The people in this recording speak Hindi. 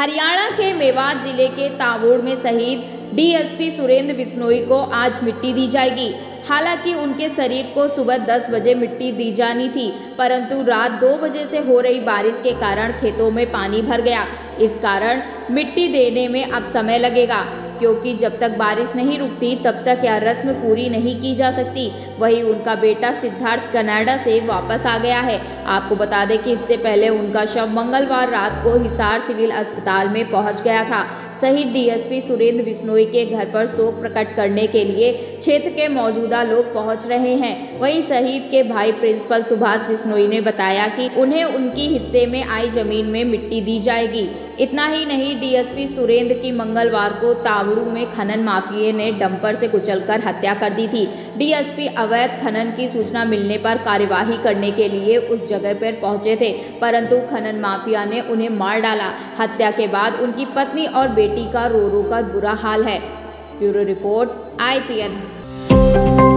हरियाणा के मेवात जिले के तावोड़ में शहीद डीएसपी सुरेंद्र बिश्नोई को आज मिट्टी दी जाएगी। हालांकि उनके शरीर को सुबह 10 बजे मिट्टी दी जानी थी, परंतु रात 2 बजे से हो रही बारिश के कारण खेतों में पानी भर गया। इस कारण मिट्टी देने में अब समय लगेगा, क्योंकि जब तक बारिश नहीं रुकती तब तक यह रस्म पूरी नहीं की जा सकती। वहीं उनका बेटा सिद्धार्थ कनाडा से वापस आ गया है। आपको बता दें कि इससे पहले उनका शव मंगलवार रात को हिसार सिविल अस्पताल में पहुंच गया था। शहीद डीएसपी सुरेंद्र बिश्नोई के घर पर शोक प्रकट करने के लिए क्षेत्र के मौजूदा लोग पहुंच रहे हैं। वहीं शहीद के भाई प्रिंसिपल सुभाष बिश्नोई ने बताया कि उन्हें उनकी हिस्से में आई जमीन में मिट्टी दी जाएगी। इतना ही नहीं, डीएसपी सुरेंद्र की मंगलवार को तावड़ू में खनन माफिया ने डंपर से कुचलकर हत्या कर दी थी। डीएसपी अवैध खनन की सूचना मिलने पर कार्यवाही करने के लिए उस जगह पर पहुंचे थे, परंतु खनन माफिया ने उन्हें मार डाला। हत्या के बाद उनकी पत्नी और बेटी का रो रो कर बुरा हाल है। Bureau report IPN।